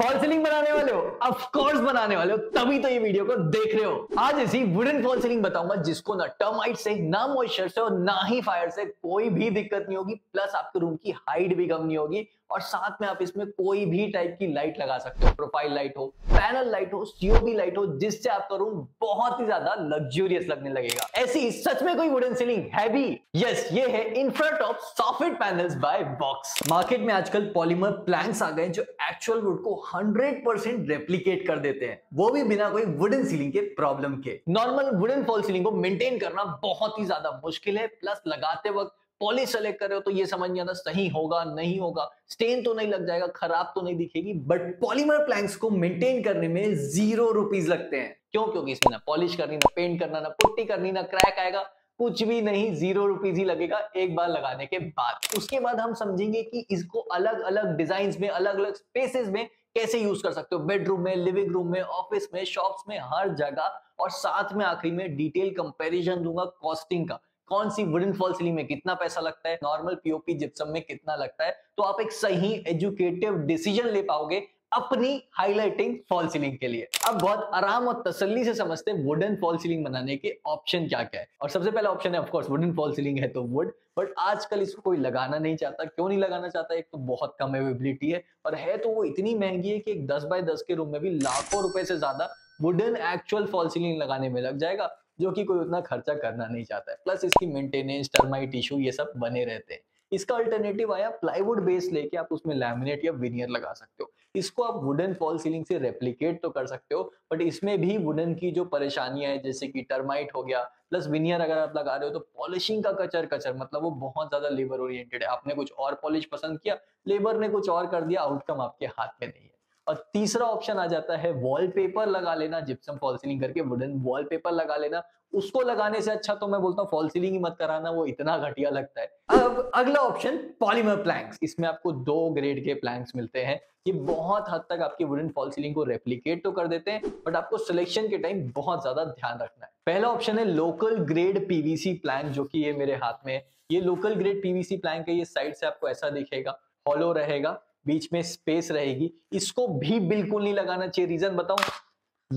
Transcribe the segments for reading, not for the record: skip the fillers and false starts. Fall ceiling बनाने वाले हो, ऑफ कोर्स बनाने वाले हो, तभी तो ये वीडियो को देख रहे हो। आज ऐसी वुडन फॉल सीलिंग बताऊंगा जिसको ना टर्माइट से, ना मॉइस्चर से और ना ही फायर से कोई भी दिक्कत नहीं होगी। प्लस आपके रूम की हाइट भी कम नहीं होगी और साथ में आप इसमें कोई भी टाइप की लाइट लगा सकते हो। प्रोफाइल लाइट हो, पैनल लाइट हो, सीओबी लाइट हो, जिससे आपका रूम बहुत ही ज्यादा लग्जूरियस लगने लगेगा। ऐसी सच में कोई वुडन सीलिंग है भी? यस, ये है इंफ्राटॉप soffit panels by Vox. Market में आजकल पॉलीमर प्लैंक्स आ गए जो एक्चुअल वुड को 100% रेप्लिकेट कर देते हैं, वो भी बिना कोई वुडन सीलिंग के प्रॉब्लम के। नॉर्मल वुडन फॉल सीलिंग को मेंटेन करना बहुत ही ज्यादा मुश्किल है। प्लस लगाते वक्त पॉलिश सेलेक्ट कर रहे हो तो ये समझ नहीं आता सही होगा नहीं होगा, स्टेन तो नहीं लग जाएगा, खराब तो नहीं दिखेगी। बट पॉलीमर प्लैंक्स को मेंटेन करने में 0 रुपीज लगते हैं। क्यों? क्योंकि इसमें ना पॉलिश करनी, ना पेंट करना, ना पुट्टी करनी, ना क्रैक आएगा, कुछ भी नहीं। 0 रुपीज ही लगेगा एक बार लगाने के बाद। उसके बाद हम समझेंगे कि इसको अलग अलग डिजाइन्स में, अलग अलग स्पेसेस में कैसे यूज कर सकते हो। बेडरूम में, लिविंग रूम में, ऑफिस में, शॉप्स में, हर जगह। और साथ में आखिरी में डिटेल कंपैरिजन दूंगा कॉस्टिंग का, कौन सी वुडन फॉल सीलिंग में कितना पैसा लगता है, नॉर्मल पीओपी जिप्सम में कितना लगता है। तो आप एक सही एजुकेटिव डिसीजन ले पाओगे अपनी हाइलाइटिंग फॉल सीलिंग के लिए। अब बहुत आराम और तसल्ली से समझते हैं वुडन फॉल सीलिंग बनाने के ऑप्शन क्या क्या है। और सबसे पहला ऑप्शन है, of course wooden fall ceiling है तो वुड। बट आजकल इसको कोई लगाना नहीं चाहता। क्यों नहीं लगाना चाहता? एक तो बहुत कम अवेलेबिलिटी है और है तो वो इतनी महंगी है कि एक 10 बाय 10 के रूम में भी लाखों रुपए से ज्यादा वुडन एक्चुअल फॉल सीलिंग लगाने में लग जाएगा, जो कि कोई उतना खर्चा करना नहीं चाहता है। प्लस इसकी मेंटेनेंस, टर्माइट इशू, ये सब बने रहते हैं। इसका अल्टरनेटिव आया प्लाईवुड बेस लेके आप उसमें लैमिनेट या विनियर लगा सकते हो। इसको आप वुडन फॉल सीलिंग से रेप्लिकेट तो कर सकते हो, बट इसमें भी वुडन की जो परेशानियां हैं जैसे कि टर्माइट हो गया, प्लस विनियर अगर आप लगा रहे हो तो पॉलिशिंग का कचर, मतलब वो बहुत ज्यादा लेबर ओरिएंटेड है। आपने कुछ और पॉलिश पसंद किया, लेबर ने कुछ और कर दिया, आउटकम आपके हाथ में नहीं है। और तीसरा ऑप्शन आ जाता है वॉलपेपर लगा लेना, जिप्सम फॉल सीलिंग करके वुडन वॉलपेपर लगा लेना। उसको लगाने से अच्छा तो मैं बोलता हूँ फॉल सीलिंग ही मत कराना, वो इतना घटिया लगता है। अब अगला ऑप्शन पॉलीमर प्लैंक्स। इसमें आपको 2 ग्रेड के प्लैंक्स मिलते हैं। ये बहुत हद तक आपकी वुडन फॉल सीलिंग को रेप्लिकेट तो कर देते हैं, बट आपको सिलेक्शन के टाइम बहुत ज्यादा ध्यान रखना है। पहला ऑप्शन है लोकल ग्रेड पीवीसी प्लैंक, जो कि ये मेरे हाथ में है। ये लोकल ग्रेड पीवीसी प्लैंक है। ये साइड से आपको ऐसा दिखेगा, हॉलो रहेगा, बीच में स्पेस रहेगी। इसको भी बिल्कुल नहीं लगाना चाहिए। रीजन बताऊं?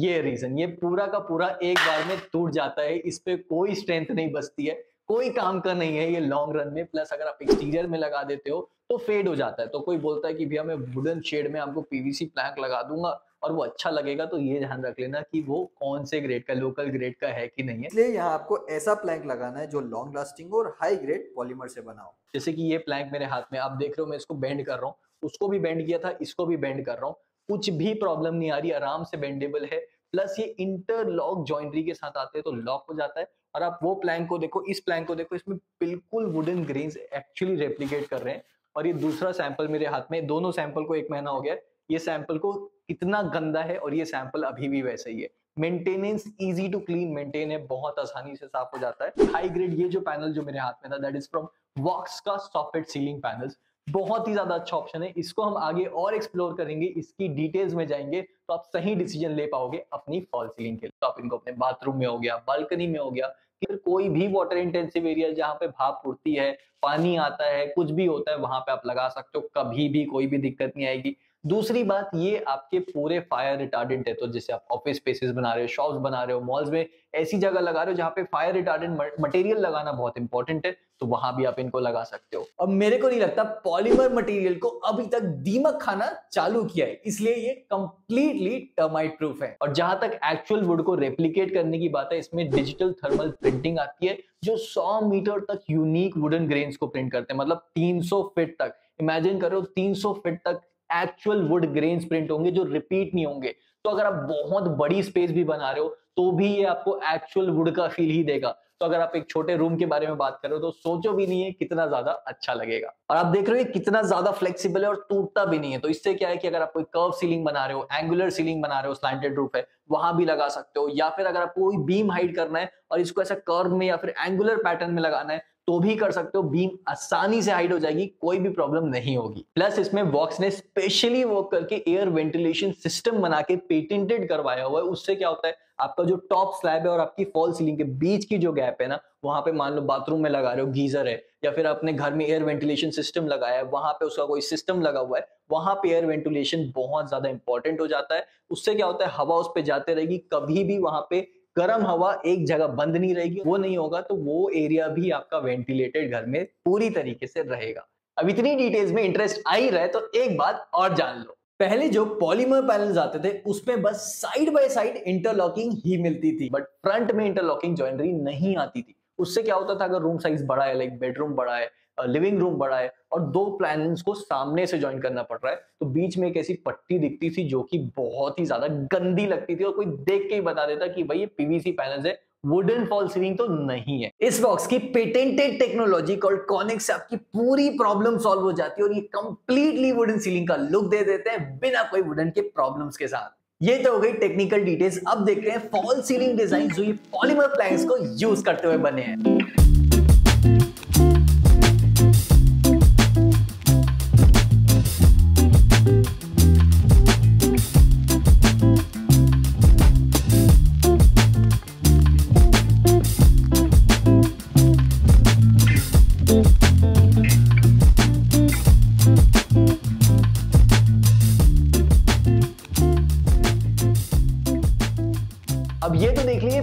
ये रीजन, ये पूरा का पूरा एक बार में टूट जाता है। इस पे कोई स्ट्रेंथ नहीं बचती है, कोई काम का नहीं है ये लॉन्ग रन में। प्लस अगर आप एक्सटीरियर में लगा देते हो तो फेड हो जाता है। तो कोई बोलता है कि भैया मैं वुडन शेड में आपको पीवीसी प्लैंक लगा दूंगा और वो अच्छा लगेगा, तो ये ध्यान रख लेना कि वो कौन से ग्रेड का, लोकल ग्रेड का है कि नहीं है। इसलिए यहाँ आपको ऐसा प्लैंक लगाना है जो लॉन्ग लास्टिंग और हाई ग्रेड पॉलीमर से बना हो। जैसे कि ये प्लैंक मेरे हाथ में, आप देख रहे हो मैं इसको बेंड कर रहा हूँ, उसको भी बेंड किया था, इसको भी बेंड कर रहा हूँ, कुछ भी प्रॉब्लम नहीं आ रही, आराम से बेंडेबल है। प्लस ये इंटरलॉक जॉइंट्री के साथ आते हैं तो लॉक हो जाता है। और आप वो प्लैंक को देखो, इस प्लैंक को देखो, इसमें बिल्कुल वुडन ग्रेन्स एक्चुअली रेप्लिकेट कर रहे हैं। और ये दूसरा सैंपल मेरे हाथ में, दोनों सैंपल को 1 महीना हो गया, ये सैंपल को कितना गंदा है और ये सैंपल अभी भी वैसे ही है। Maintenance easy to clean, maintain है, बहुत आसानी से साफ हो जाता है। हाई ग्रेड ये जो पैनल जो मेरे हाथ में था, दैट इज फ्रॉम वॉक्स का सॉफिट सीलिंग पैनल्स, बहुत ही ज्यादा अच्छा ऑप्शन है। इसको हम आगे और एक्सप्लोर करेंगे, इसकी डिटेल्स में जाएंगे, तो आप सही डिसीजन ले पाओगे अपनी फॉल सीलिंग के लिए। तो आप इनको अपने बाथरूम में हो गया, बालकनी में हो गया, फिर कोई भी वाटर इंटेंसिव एरिया जहाँ पे भाप उड़ती है, पानी आता है, कुछ भी होता है, वहां पे आप लगा सकते हो, कभी भी कोई भी दिक्कत नहीं आएगी। दूसरी बात, ये आपके पूरे फायर रिटार्डेंट है। तो जैसे आप ऑफिस स्पेसेस बना रहे हो, शॉप्स बना रहे हो, मॉल्स में ऐसी जगह लगा रहे हो जहाँ पे फायर रिटार्डेंट मटेरियल लगाना बहुत इंपॉर्टेंट है, तो वहां भी आप इनको लगा सकते हो। अब मेरे को नहीं लगता पॉलीमर मटेरियल को अभी तक दीमक खाना चालू किया है, इसलिए ये कंप्लीटली टर्माइट प्रूफ है। और जहां तक एक्चुअल वुड को रेप्लिकेट करने की बात है, इसमें डिजिटल थर्मल प्रिंटिंग आती है जो 100 मीटर तक यूनिक वुडन ग्रेन्स को प्रिंट करते हैं। मतलब 300 फीट तक, इमेजिन करो 300 फीट तक एक्चुअल वुड ग्रेन्स प्रिंट होंगे जो रिपीट नहीं होंगे। तो अगर आप बहुत बड़ी स्पेस भी बना रहे हो तो भी ये आपको एक्चुअल वुड का फील ही देगा। तो अगर आप एक छोटे रूम के बारे में बात करो तो सोचो भी नहीं है कितना ज्यादा अच्छा लगेगा। और आप देख रहे हो ये कितना ज्यादा फ्लेक्सिबल है और टूटता भी नहीं है। तो इससे क्या है कि अगर आप कोई कर्व सीलिंग बना रहे हो, एंगुलर सीलिंग बना रहे हो, स्लैंटेड रूफ है, वहां भी लगा सकते हो। या फिर अगर आपको कोई बीम हाइड करना है और इसको ऐसा कर्व में या फिर एंगुलर पैटर्न में लगाना है तो भी कर सकते हो, बीम आसानी से हाइड हो जाएगी, कोई भी प्रॉब्लम नहीं होगी। प्लस इसमें वॉक्स ने स्पेशली वर्क करके एयर वेंटिलेशन सिस्टम बना के पेटेंटेड करवाया हुआ है। उससे क्या होता है, आपका जो टॉप स्लैब है और आपकी फॉल सीलिंग के बीच की जो गैप है ना, वहां पे मान लो बाथरूम में लगा रहे हो गीजर है, या फिर अपने घर में एयर वेंटिलेशन सिस्टम लगाया है, वहां पे उसका कोई सिस्टम लगा हुआ है, वहां पे एयर वेंटिलेशन बहुत ज्यादा इंपॉर्टेंट हो जाता है। उससे क्या होता है, हवा उस पर जाते रहेगी, कभी भी वहां पे गर्म हवा एक जगह बंद नहीं रहेगी, वो नहीं होगा, तो वो एरिया भी आपका वेंटिलेटेड घर में पूरी तरीके से रहेगा। अब इतनी डिटेल्स में इंटरेस्ट आ ही रहा है तो एक बात और जान लो। पहले जो पॉलीमर पैनल्स आते थे उसमें बस साइड बाय साइड इंटरलॉकिंग ही मिलती थी, बट फ्रंट में इंटरलॉकिंग जॉइनरी नहीं आती थी। उससे क्या होता था, अगर रूम साइज बड़ा है, लाइक बेडरूम बड़ा है, लिविंग रूम बड़ा है और दो पैनल्स को सामने से ज्वाइन करना पड़ रहा है, तो बीच में एक ऐसी पट्टी दिखती थी जो कि बहुत ही ज्यादा गंदी लगती थी और कोई देख के ही बता देता कि भाई ये पीवीसी पैनल्स है, वुडन फॉल सीलिंग तो नहीं है। इस वॉक्स की पेटेंटेड टेक्नोलॉजी कॉल्ड कॉनिक से आपकी पूरी प्रॉब्लम सॉल्व हो जाती है और ये कंप्लीटली वुडन सीलिंग का लुक दे देते हैं बिना कोई वुडन के प्रॉब्लम्स के साथ। ये तो हो गई टेक्निकल डिटेल्स। अब देखते हैं फॉल सीलिंग डिजाइन जो ये पॉलीमर प्लैंक्स को यूज करते हुए बने हैं।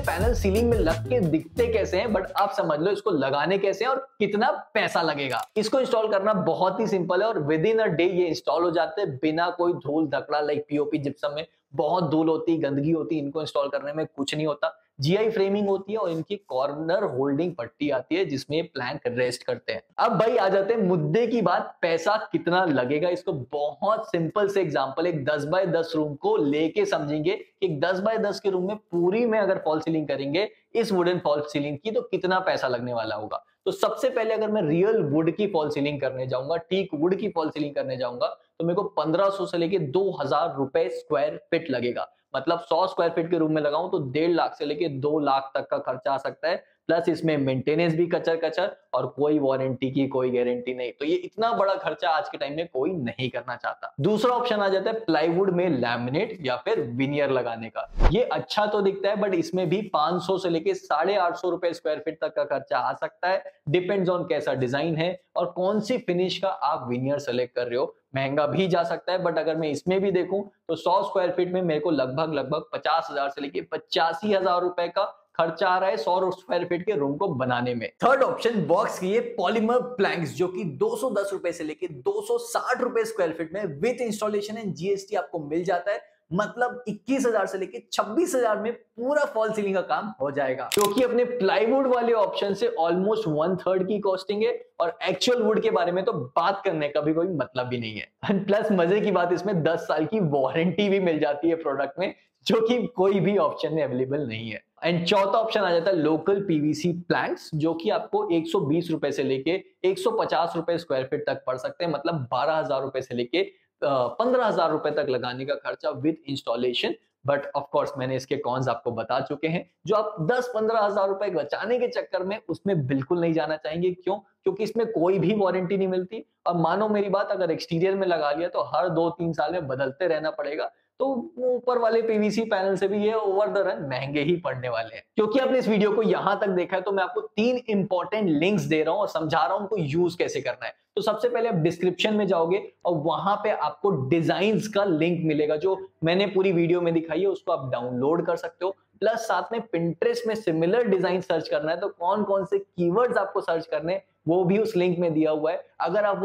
पैनल सीलिंग में लग के दिखते कैसे हैं, बट आप समझ लो इसको लगाने कैसे हैं और कितना पैसा लगेगा। इसको इंस्टॉल करना बहुत ही सिंपल है और विद इन अ डे ये इंस्टॉल हो जाते हैं बिना कोई धूल धकड़ा। लाइक पीओपी जिप्सम में बहुत धूल होती, गंदगी होती, इनको इंस्टॉल करने में कुछ नहीं होता। जीआई फ्रेमिंग होती है और इनकी कॉर्नर होल्डिंग पट्टी आती है जिसमें प्लैंक रेस्ट करते हैं। अब भाई आ जाते हैं मुद्दे की बात, पैसा कितना लगेगा। इसको बहुत सिंपल से एग्जांपल, एक 10 बाय 10 रूम को लेके समझेंगे कि 10 बाय 10 के रूम में पूरी में अगर फॉल सीलिंग करेंगे इस वुडन फॉल सीलिंग की, तो कितना पैसा लगने वाला होगा। तो सबसे पहले अगर मैं रियल वुड की फॉल सीलिंग करने जाऊंगा, ठीक वुड की फॉल सीलिंग करने जाऊंगा, तो मेरे को 1500 से लेके 2000 रुपए स्क्वायर फीट लगेगा। मतलब 100 स्क्वायर फीट के रूम में लगाऊं तो 1.5 लाख से लेके 2 लाख तक का खर्चा आ सकता है। प्लस इसमें मेंटेनेंस भी कचर कचर और कोई वारंटी की कोई गारंटी नहीं, तो ये इतना बड़ा खर्चा आज के टाइम में कोई नहीं करना चाहता। दूसरा ऑप्शन आ जाता है प्लाईवुड में लैमिनेट या फिर विनियर लगाने का। ये अच्छा तो दिखता है बट इसमें भी 500 से लेके 850 रुपए स्क्वायर फीट तक का खर्चा आ सकता है। डिपेंड्स ऑन कैसा डिजाइन है और कौन सी फिनिश का आप विनियर सेलेक्ट कर रहे हो, महंगा भी जा सकता है। बट अगर मैं इसमें भी देखूं तो 100 स्क्वायर फीट में मेरे को लगभग 50,000 से लेके 85,000 रुपए का खर्चा आ रहा है 100 स्क्वायर फीट के रूम को बनाने में। थर्ड ऑप्शन वॉक्स की ये पॉलीमर प्लैंक्स जो कि 210 रुपए से लेके 260 रुपए स्क्वायर फीट में विद इंस्टॉलेशन एंड जीएसटी आपको मिल जाता है। मतलब 21,000 से लेके 26,000 में पूरा फॉल सीलिंग का काम हो जाएगा, क्योंकि अपने प्लाईवुड वाले ऑप्शन से ऑलमोस्ट 1/3 की कॉस्टिंग है और एक्चुअल वुड के बारे में तो बात करने का भी कोई मतलब भी नहीं है। एंड प्लस मजे की बात, इसमें 10 साल की वारंटी भी मिल जाती है प्रोडक्ट में, जो कि कोई भी ऑप्शन में अवेलेबल नहीं है। एंड चौथा ऑप्शन आ जाता है लोकल पीवीसी प्लैंक्स, जो कि आपको 120 रुपए से लेके 150 रुपए स्क्वायर फीट तक पड़ सकते हैं। मतलब 12,000 रुपए से लेके 15,000 रुपए तक लगाने का खर्चा विद इंस्टॉलेशन। बट ऑफकोर्स मैंने इसके कॉन्स आपको बता चुके हैं, जो आप 10-15,000 रुपए बचाने के चक्कर में उसमें बिल्कुल नहीं जाना चाहेंगे। क्यों? क्योंकि इसमें कोई भी वारंटी नहीं मिलती और मानो मेरी बात, अगर एक्सटीरियर में लगा लिया तो हर 2-3 साल में बदलते रहना पड़ेगा। तो ऊपर वाले पीवीसी पैनल से भी ये ओवर द रन महंगे ही पड़ने वाले हैं। क्योंकि आपने इस वीडियो को यहां तक देखा है तो मैं आपको 3 इंपॉर्टेंट लिंक्स दे रहा हूं और समझा रहा हूं उनको यूज कैसे करना है। तो सबसे पहले आप डिस्क्रिप्शन में जाओगे और वहां पे आपको डिजाइन्स का लिंक मिलेगा जो मैंने पूरी वीडियो में दिखाई है, उसको आप डाउनलोड कर सकते हो। प्लस साथ में पिंटरेस्ट में सिमिलर डिजाइन सर्च करना है तो कौन कौन से कीवर्ड्स आपको सर्च करने हैं वो भी उस लिंक में दिया हुआ है। अगर आप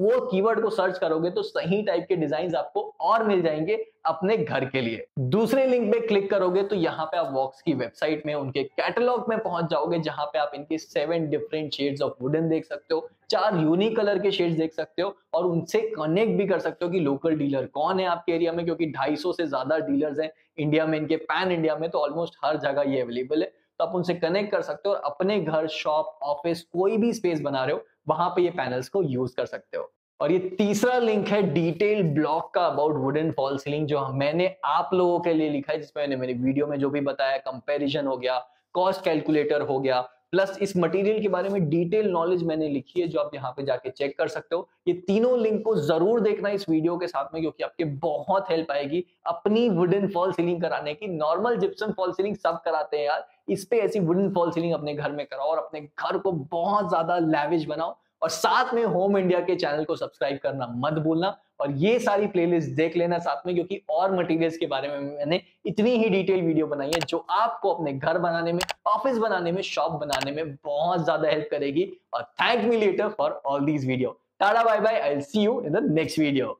वो कीवर्ड को सर्च करोगे तो सही टाइप के डिजाइन आपको और मिल जाएंगे अपने घर के लिए। दूसरे लिंक पे क्लिक करोगे तो यहाँ पे आप वॉक्स की वेबसाइट में उनके कैटलॉग में पहुंच जाओगे, जहां पे आप इनके 7 डिफरेंट शेड्स ऑफ वुडन देख सकते हो, 4 यूनिक कलर के शेड्स देख सकते हो और उनसे कनेक्ट भी कर सकते हो कि लोकल डीलर कौन है आपके एरिया में, क्योंकि 250 से ज्यादा डीलर्स हैं इंडिया में इनके, पैन इंडिया में, तो ऑलमोस्ट हर जगह ये अवेलेबल है। तो आप उनसे कनेक्ट कर सकते हो और अपने घर, शॉप, ऑफिस, कोई भी स्पेस बना रहे हो वहां पे ये पैनल्स को यूज कर सकते हो। और ये तीसरा लिंक है डिटेल ब्लॉग का अबाउट वुडन फॉल सीलिंग, जो मैंने आप लोगों के लिए लिखा है, जिसमें मैंने मेरी वीडियो में जो भी बताया, कंपैरिजन हो गया, कॉस्ट कैलकुलेटर हो गया, प्लस इस मटेरियल के बारे में डिटेल नॉलेज मैंने लिखी है जो आप यहाँ पे जाके चेक कर सकते हो। ये तीनों लिंक को जरूर देखना इस वीडियो के साथ में, क्योंकि आपके बहुत हेल्प आएगी अपनी वुडन फॉल सीलिंग कराने की। नॉर्मल जिप्सम फॉल सीलिंग सब कराते हैं यार, इस पे ऐसी वुडन फॉल सीलिंग अपने घर में कराओ और अपने घर को बहुत ज्यादा लैविश बनाओ। और साथ में होम इंडिया के चैनल को सब्सक्राइब करना मत भूलना, और ये सारी प्लेलिस्ट देख लेना साथ में, क्योंकि और मटेरियल्स के बारे में मैंने इतनी ही डिटेल वीडियो बनाई है जो आपको अपने घर बनाने में, ऑफिस बनाने में, शॉप बनाने में बहुत ज्यादा हेल्प करेगी। और thank me later for all these video. Tata bye bye, I will see you in the next video.